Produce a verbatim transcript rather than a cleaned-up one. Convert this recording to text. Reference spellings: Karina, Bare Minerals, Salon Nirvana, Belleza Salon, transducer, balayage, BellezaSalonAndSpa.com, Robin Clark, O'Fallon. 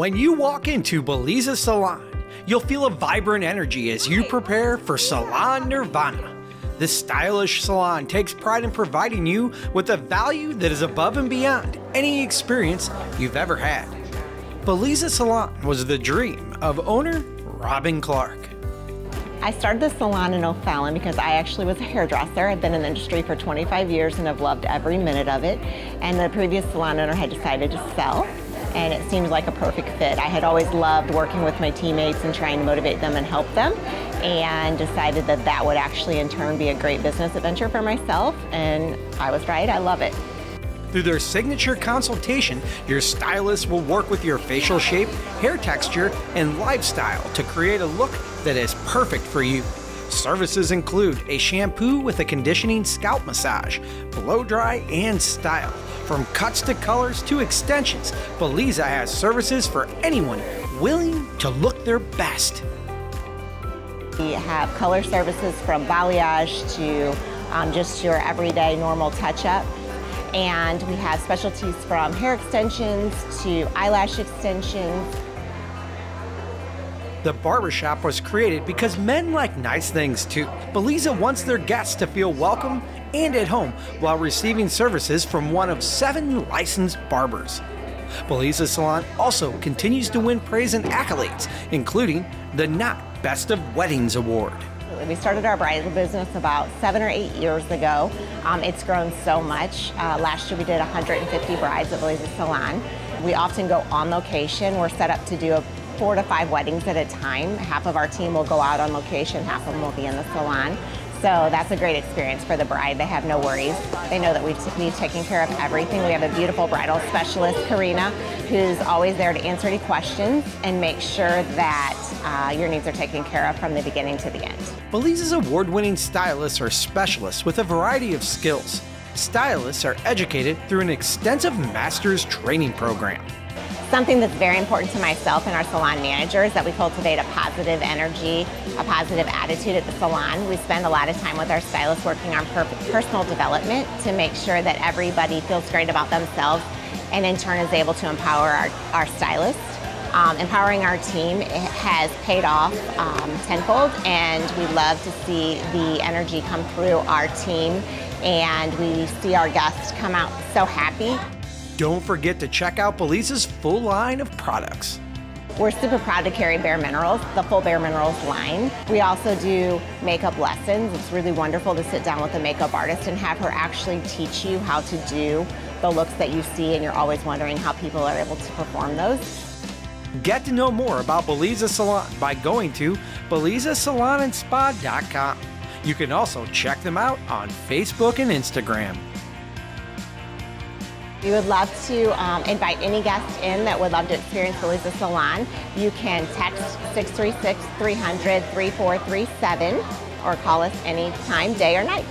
When you walk into Belleza Salon, you'll feel a vibrant energy as you prepare for Salon Nirvana. This stylish salon takes pride in providing you with a value that is above and beyond any experience you've ever had. Belleza Salon was the dream of owner Robin Clark. I started the salon in O'Fallon because I actually was a hairdresser. I've been in the industry for twenty-five years and I've loved every minute of it. And the previous salon owner had decided to sell, and it seemed like a perfect fit. I had always loved working with my teammates and trying to motivate them and help them, and decided that that would actually in turn be a great business adventure for myself, and I was right. I love it. Through their signature consultation, your stylist will work with your facial shape, hair texture, and lifestyle to create a look that is perfect for you. Services include a shampoo with a conditioning scalp massage, blow dry, and style. From cuts to colors to extensions, Belleza has services for anyone willing to look their best. We have color services from balayage to um, just your everyday normal touch-up. And we have specialties from hair extensions to eyelash extensions. The barbershop was created because men like nice things too. Belleza wants their guests to feel welcome and at home while receiving services from one of seven licensed barbers. Belleza Salon also continues to win praise and accolades, including the Not Best of Weddings Award. We started our bridal business about seven or eight years ago. Um, it's grown so much. Uh, last year we did one hundred fifty brides at Belleza Salon. We often go on location. We're set up to do a four to five weddings at a time. Half of our team will go out on location, half of them will be in the salon. So that's a great experience for the bride. They have no worries. They know that we've, we've taken care of everything. We have a beautiful bridal specialist, Karina, who's always there to answer any questions and make sure that uh, your needs are taken care of from the beginning to the end. Belleza's award-winning stylists are specialists with a variety of skills. Stylists are educated through an extensive master's training program. Something that's very important to myself and our salon manager is that we cultivate a positive energy, a positive attitude at the salon. We spend a lot of time with our stylists working on per personal development to make sure that everybody feels great about themselves and in turn is able to empower our, our stylists. Um, empowering our team has paid off um, tenfold, and we love to see the energy come through our team, and we see our guests come out so happy. Don't forget to check out Belleza's full line of products. We're super proud to carry Bare Minerals, the full Bare Minerals line. We also do makeup lessons. It's really wonderful to sit down with a makeup artist and have her actually teach you how to do the looks that you see, and you're always wondering how people are able to perform those. Get to know more about Belleza Salon by going to Belleza Salon and Spa dot com. You can also check them out on Facebook and Instagram. We would love to um, invite any guest in that would love to experience Belleza Salon. You can text six three six, three hundred, three four three seven or call us any time, day or night.